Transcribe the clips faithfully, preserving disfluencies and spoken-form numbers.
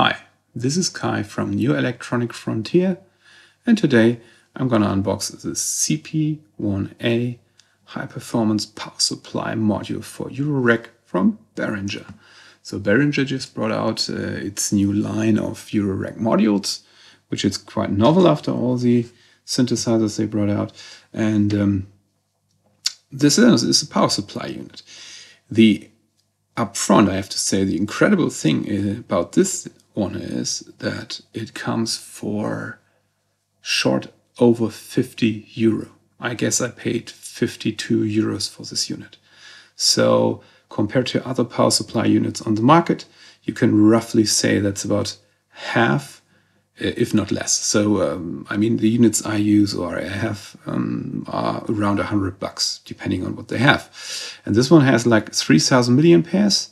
Hi, this is Kai from New Electronic Frontier, and today I'm gonna unbox this C P one A High Performance Power Supply Module for Eurorack from Behringer. So Behringer just brought out uh, its new line of Eurorack modules, which is quite novel after all the synthesizers they brought out. And um, this is, is a power supply unit. The up front, I have to say, the incredible thing about this one is that it comes for short over fifty euro. I guess I paid fifty-two euros for this unit. So compared to other power supply units on the market, you can roughly say that's about half, if not less. So, um, I mean, the units I use or I have um, are around a hundred bucks, depending on what they have. And this one has like three thousand milliamperes,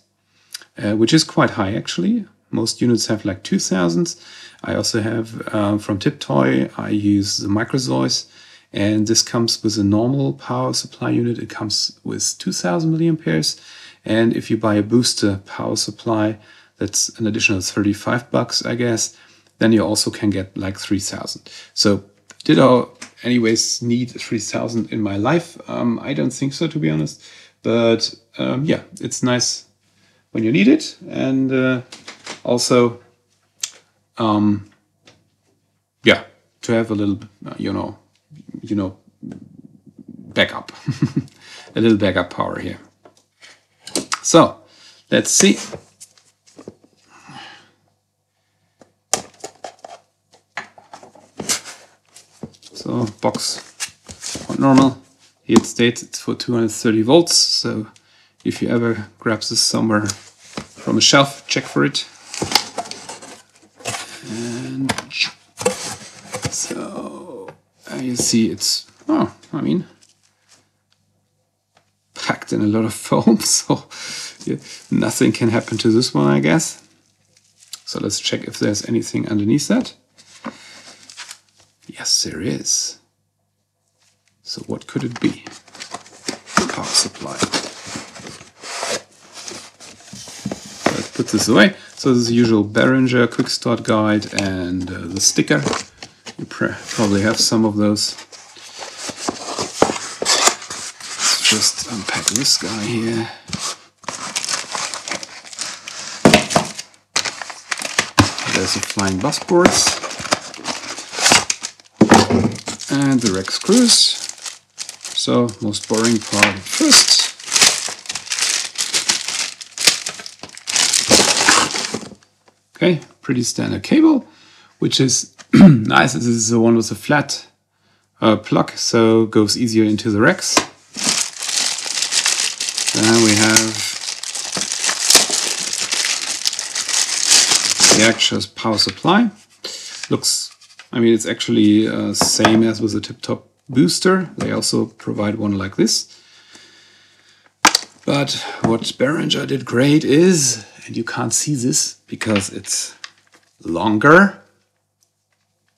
uh, which is quite high, actually. Most units have like two thousands. I also have um, from Tiptoi, I use the Microzoise, and this comes with a normal power supply unit. It comes with two thousand milliamperes. And if you buy a booster power supply, that's an additional thirty-five bucks, I guess. Then you also can get like three thousand. So did I anyways need three thousand in my life? Um, I don't think so, to be honest. But um, yeah, it's nice when you need it. And uh, also, um, yeah, to have a little, uh, you know, you know, backup, a little backup power here. So let's see. So box on normal, here it states it's for two hundred thirty volts, so if you ever grab this somewhere from a shelf, check for it. And so you see it's, oh, I mean, packed in a lot of foam, so yeah, nothing can happen to this one, I guess. So let's check if there's anything underneath that. Yes, there is. So what could it be? Power supply. So let's put this away. So this is the usual Behringer quick start guide and uh, the sticker. You probably have some of those. Let's just unpack this guy here. There's the flying bus boards. And the rack screws. So, most boring part first. Okay, pretty standard cable, which is nice. This is the one with a flat uh, plug, so goes easier into the racks. Then we have the actual power supply. Looks, I mean, it's actually uh, same as with the Tiptoi booster. They also provide one like this. But what Behringer did great is, and you can't see this because it's longer.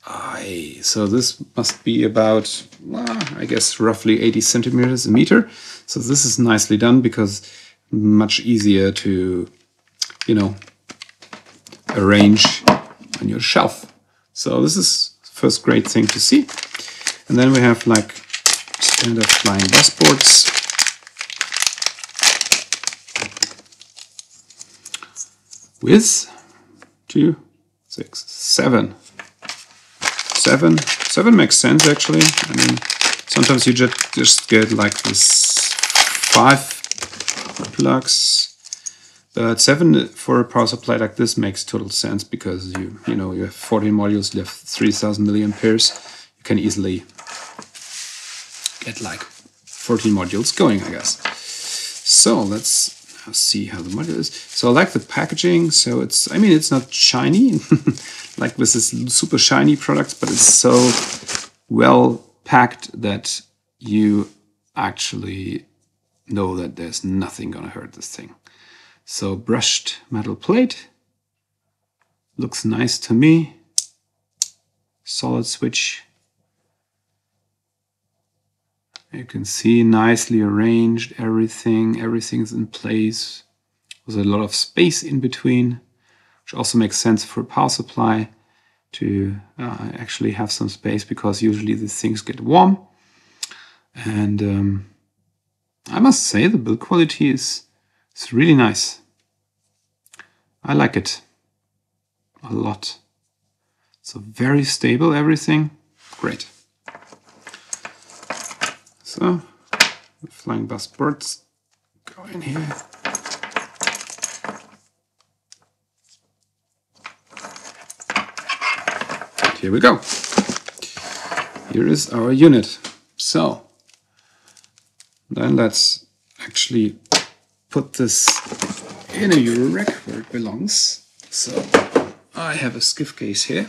Aye. So this must be about, well, I guess, roughly eighty centimeters, a meter. So this is nicely done because much easier to, you know, arrange on your shelf. So this is the first great thing to see. And then we have like standard flying bus boards. With two, six, seven. Seven. Seven makes sense, actually. I mean, sometimes you just, just get like this five plugs. But seven for a power supply like this makes total sense because you you know you have fourteen modules, you have three thousand milliamperes. You can easily get like fourteen modules going, I guess. So let's see how the module is. So I like the packaging. So it's, I mean, it's not shiny like with this super shiny products, but it's so well packed that you actually know that there's nothing gonna hurt this thing. So brushed metal plate, looks nice to me, solid switch, you can see nicely arranged everything, everything's in place, with a lot of space in between, which also makes sense for a power supply to uh, actually have some space, because usually these things get warm. And um, I must say the build quality is it's really nice. I like it a lot. So very stable, everything. Great. So the flying bus boards go in here. And here we go. Here is our unit. So then let's actually put this in a Eurorack where it belongs. So I have a skiff case here.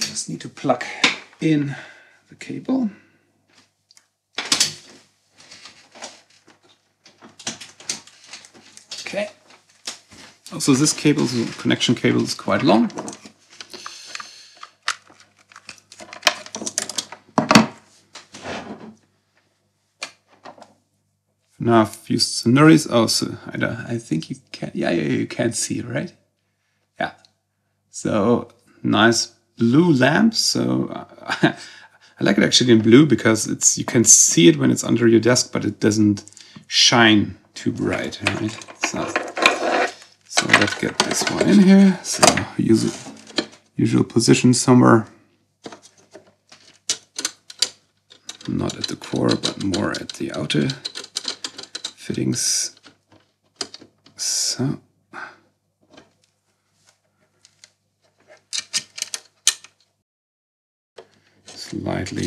Just need to plug in the cable. Okay. Also, this cable, the connection cable, is quite long. Now I've used Sonoris also. I don't. I think you can. Yeah, yeah, you can see, right? Yeah. So nice blue lamp. So uh, I like it actually in blue, because it's you can see it when it's under your desk, but it doesn't shine too bright, right? So, so let's get this one in here. So use it usual position somewhere. Not at the core, but more at the outer fittings. So slightly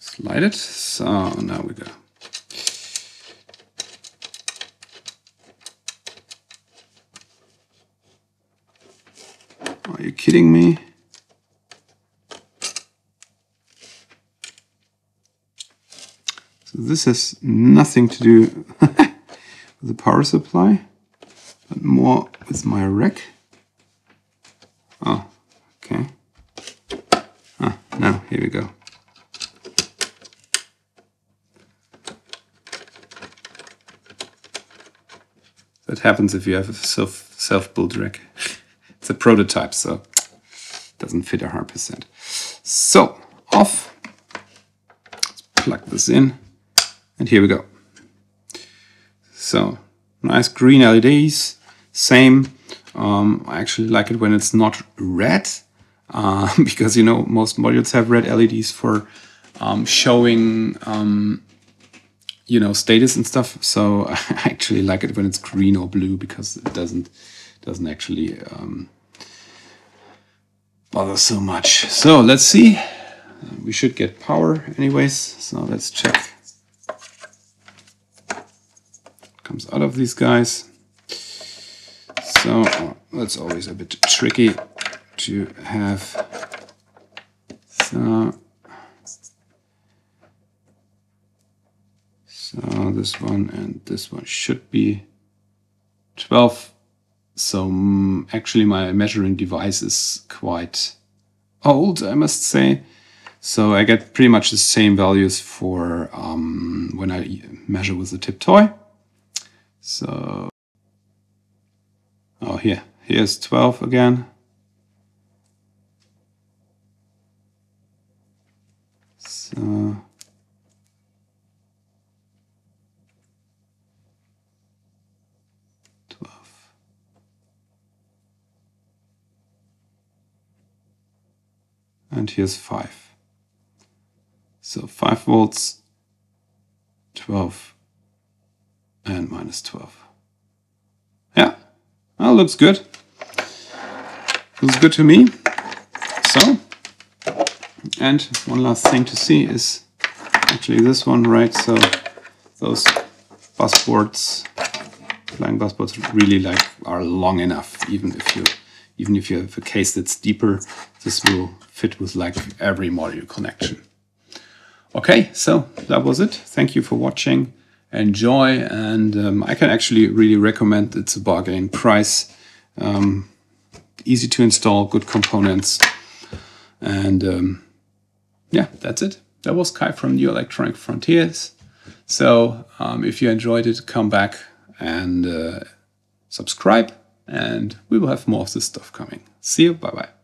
slide it. So now we go. Are you kidding me? This has nothing to do with the power supply, but more with my rack. Oh, okay. Ah, now, here we go. That happens if you have a self, self-built rack. It's a prototype, so it doesn't fit one hundred percent. So, off. Let's plug this in. And here we go. So nice green L E Ds, same. Um, I actually like it when it's not red, uh, because you know most modules have red L E Ds for um, showing um, you know status and stuff. So I actually like it when it's green or blue, because it doesn't doesn't actually um, bother so much. So let's see. We should get power anyways. So let's check. Comes out of these guys. So oh, that's always a bit tricky to have. So, so this one and this one should be twelve. So um, actually my measuring device is quite old, I must say. So I get pretty much the same values for um, when I measure with the Tiptoi. So, oh, here, here's twelve again. So, twelve. And here's five. So, five volts, twelve. And minus twelve. Yeah, well, looks good. Looks good to me. So, and one last thing to see is actually this one, right? So those bus boards, flying bus boards, really like are long enough. Even if you, even if you have a case that's deeper, this will fit with like every module connection. Okay, so that was it. Thank you for watching. Enjoy, and um, I can actually really recommend. It's a bargain price, um, easy to install, good components, and um, yeah, that's it. That was Kai from New Electronic Frontiers, So um, if you enjoyed it, come back and uh, subscribe, and we will have more of this stuff coming. See you. Bye-bye.